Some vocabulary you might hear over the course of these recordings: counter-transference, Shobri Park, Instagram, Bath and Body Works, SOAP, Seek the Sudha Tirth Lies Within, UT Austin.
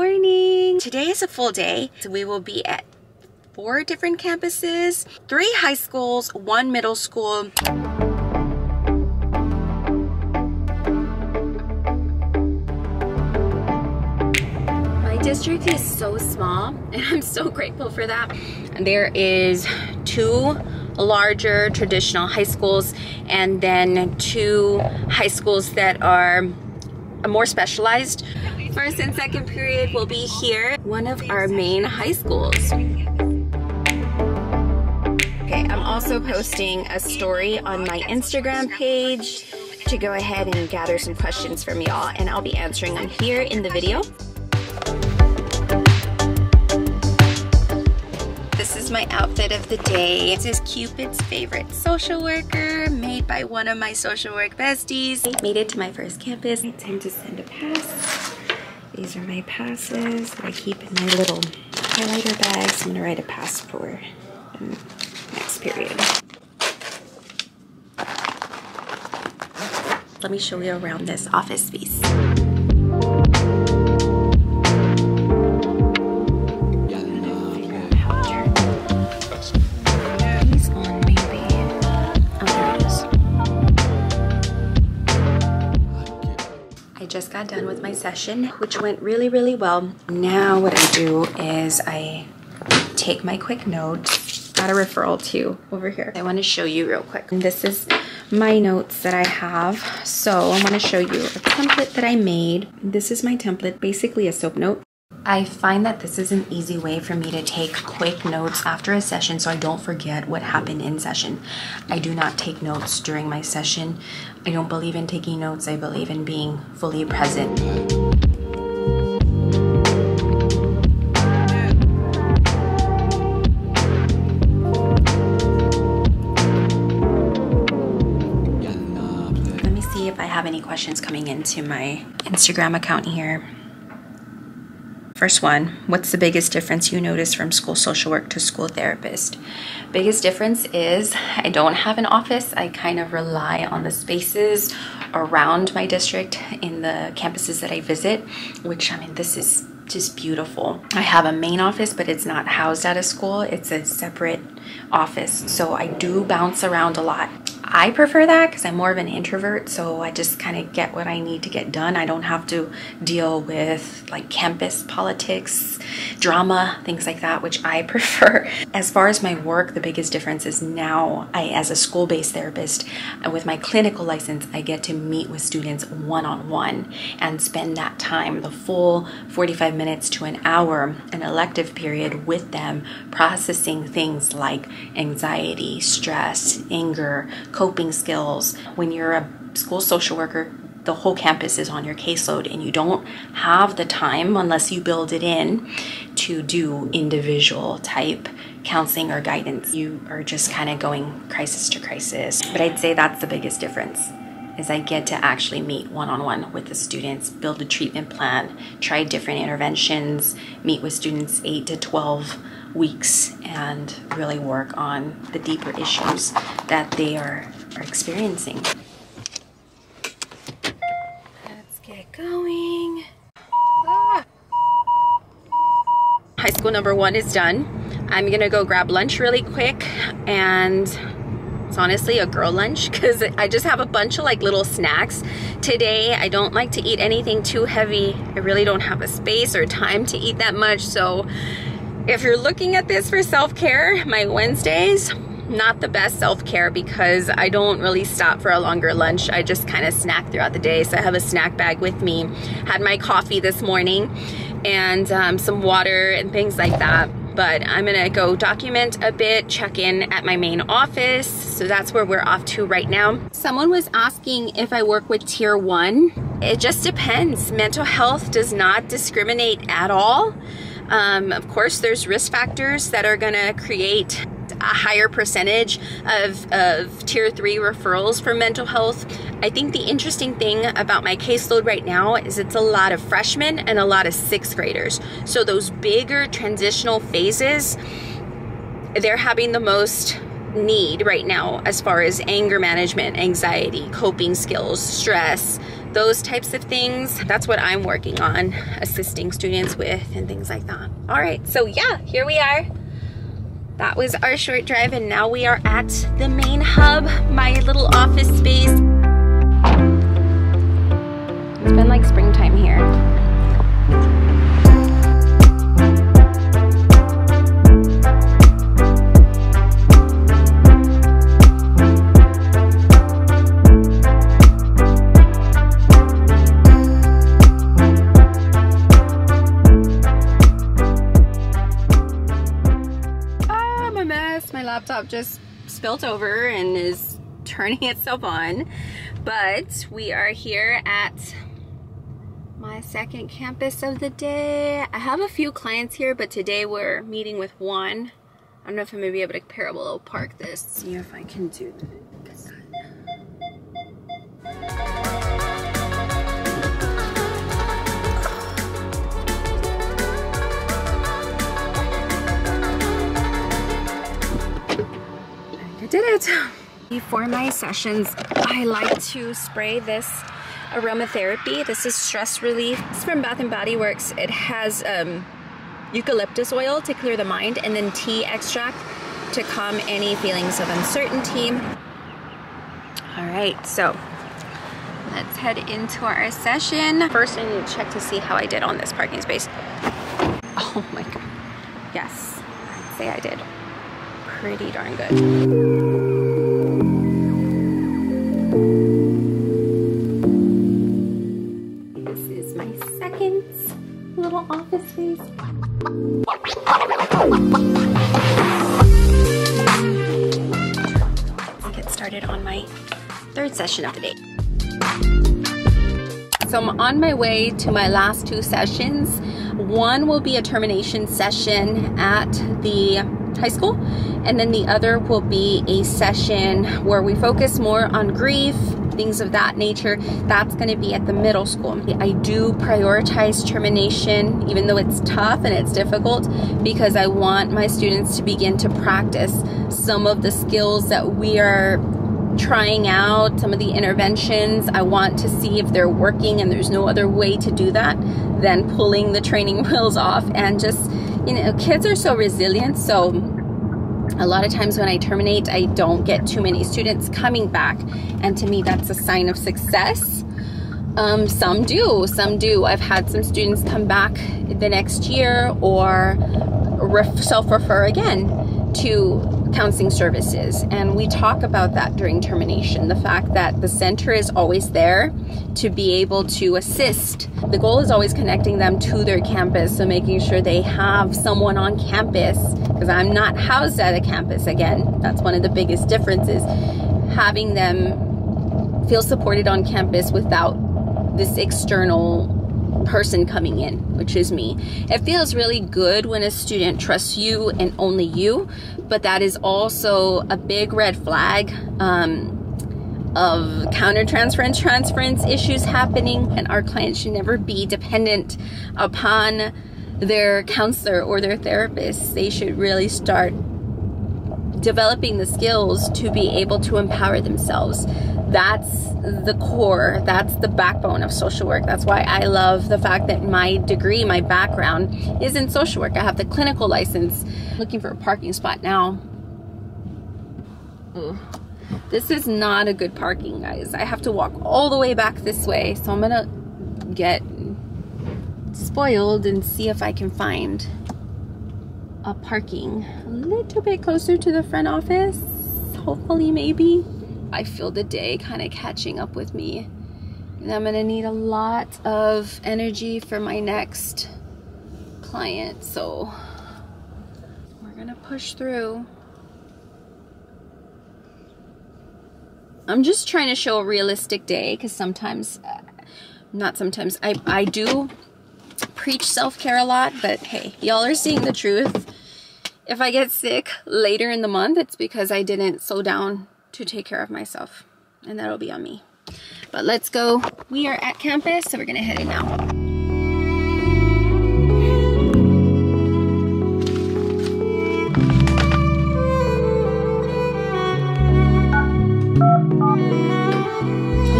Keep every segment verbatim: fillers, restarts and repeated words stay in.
morning. Today is a full day. So we will be at four different campuses, three high schools, one middle school. District is so small and I'm so grateful for that. There is two larger traditional high schools and then two high schools that are more specialized. First and second period will be here. One of our main high schools. Okay, I'm also posting a story on my Instagram page to go ahead and gather some questions from y'all, and I'll be answering them here in the video. This is my outfit of the day. This is Cupid's favorite social worker, made by one of my social work besties. I made it to my first campus. It's time to send a pass. These are my passes that I keep in my little highlighter bags. I'm gonna write a pass for next period. Let me show you around this office space. Just got done with my session, which went really really well. Now what I do is I take my quick note. Got a referral too over here. I want to show you real quick. This is my notes that I have. So I want to show you a template that I made. This is my template, basically a soap note. I find that this is an easy way for me to take quick notes after a session so I don't forget what happened in session. I do not take notes during my session. I don't believe in taking notes. I believe in being fully present. Let me see if I have any questions coming into my Instagram account here. First one, what's the biggest difference you notice from school social work to school therapist? Biggest difference is I don't have an office. I kind of rely on the spaces around my district in the campuses that I visit, which I mean, this is just beautiful. I have a main office, but it's not housed at a school. It's a separate office. So I do bounce around a lot. I prefer that because I'm more of an introvert, so I just kind of get what I need to get done. I don't have to deal with like campus politics, drama, things like that, which I prefer. As far as my work, the biggest difference is now I, as a school-based therapist, with my clinical license, I get to meet with students one-on-one and spend that time, the full forty-five minutes to an hour, an elective period with them, processing things like anxiety, stress, anger, coping skills. When you're a school social worker, the whole campus is on your caseload and you don't have the time, unless you build it in, to do individual type counseling or guidance. You are just kind of going crisis to crisis. But I'd say that's the biggest difference, is I get to actually meet one-on-one with the students, build a treatment plan, try different interventions, meet with students eight to twelve weeks and really work on the deeper issues that they are, are experiencing. Let's get going. Ah. High school number one is done. I'm gonna go grab lunch really quick, and it's honestly a girl lunch because I just have a bunch of like little snacks today. I don't like to eat anything too heavy. I really don't have a space or time to eat that much, so if you're looking at this for self-care, my Wednesdays, not the best self-care because I don't really stop for a longer lunch. I just kind of snack throughout the day. So I have a snack bag with me. Had my coffee this morning and um, some water and things like that. But I'm gonna go document a bit, check in at my main office. So that's where we're off to right now. Someone was asking if I work with tier one. It just depends. Mental health does not discriminate at all. Um, of course, there's risk factors that are gonna create a higher percentage of, of tier three referrals for mental health. I think the interesting thing about my caseload right now is it's a lot of freshmen and a lot of sixth graders. So those bigger transitional phases, they're having the most need right now as far as anger management, anxiety, coping skills, stress, those types of things. That's what I'm working on assisting students with and things like that. All right, so yeah, here we are. That was our short drive, and now we are at the main hub, my little office space. It's been like springtime here. Laptop just spilt over and is turning itself on, but we are here at my second campus of the day. I have a few clients here, but today we're meeting with one. I don't know if I'm gonna be able to parallel park this. See if I can do that. Did it. Before my sessions, I like to spray this aromatherapy. This is stress relief. It's from Bath and Body Works. It has um, eucalyptus oil to clear the mind, and then tea extract to calm any feelings of uncertainty. All right, so let's head into our session. First, I need to check to see how I did on this parking space. Oh my God. Yes, I'd say I did pretty darn good. Session of the day. So I'm on my way to my last two sessions. One will be a termination session at the high school, and then the other will be a session where we focus more on grief, things of that nature. That's going to be at the middle school. I do prioritize termination, even though it's tough and it's difficult, because I want my students to begin to practice some of the skills that we are trying out, some of the interventions. I want to see if they're working, and there's no other way to do that than pulling the training wheels off. And just, you know, kids are so resilient, so a lot of times when I terminate, I don't get too many students coming back, and to me that's a sign of success. Um, some do, some do. I've had some students come back the next year or self-refer again to counseling services, and we talk about that during termination, the fact that the center is always there to be able to assist. The goal is always connecting them to their campus, so making sure they have someone on campus, because I'm not housed at a campus again. That's one of the biggest differences, having them feel supported on campus without this external person coming in, which is me. It feels really good when a student trusts you and only you, but that is also a big red flag um, of counter-transference transference issues happening, and our clients should never be dependent upon their counselor or their therapist. They should really start developing the skills to be able to empower themselves. That's the core, that's the backbone of social work. That's why I love the fact that my degree, my background is in social work. I have the clinical license. Looking for a parking spot now. Ooh. This is not a good parking, guys. I have to walk all the way back this way, so I'm gonna get spoiled and see if I can find a parking a little bit closer to the front office, hopefully, maybe. I feel the day kind of catching up with me, and I'm gonna need a lot of energy for my next client, so we're gonna push through. I'm just trying to show a realistic day, because sometimes, not sometimes, I, I do preach self-care a lot, but hey, y'all are seeing the truth. If I get sick later in the month, it's because I didn't slow down to take care of myself, and that'll be on me. But let's go. We are at campus, so we're gonna head in now.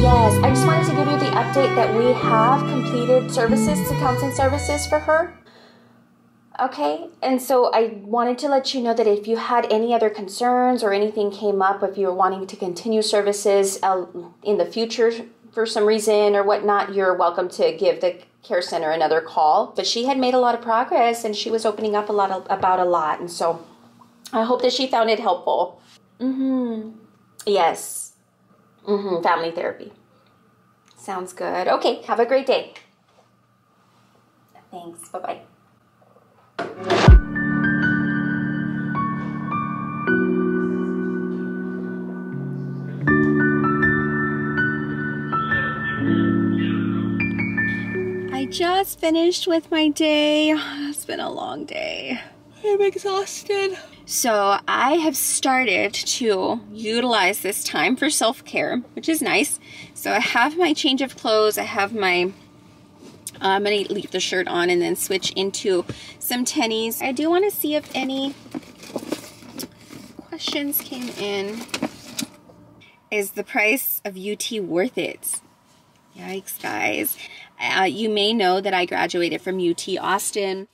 Yes, I just wanted to give you the update update that we have completed services to counseling services for her. Okay, and so I wanted to let you know that if you had any other concerns or anything came up, if you were wanting to continue services uh, in the future for some reason or whatnot, you're welcome to give the care center another call. But she had made a lot of progress and she was opening up a lot of, about a lot. And so I hope that she found it helpful. Mm-hmm. Yes. Mm-hmm. Family therapy. Sounds good. Okay, have a great day. Thanks. Bye-bye. I just finished with my day. It's been a long day. I'm exhausted. So I have started to utilize this time for self-care, which is nice. So I have my change of clothes. I have my I'm going to leave the shirt on and then switch into some tennies. I do want to see if any questions came in. Is the price of U T worth it? Yikes, guys. Uh, you may know that I graduated from U T Austin.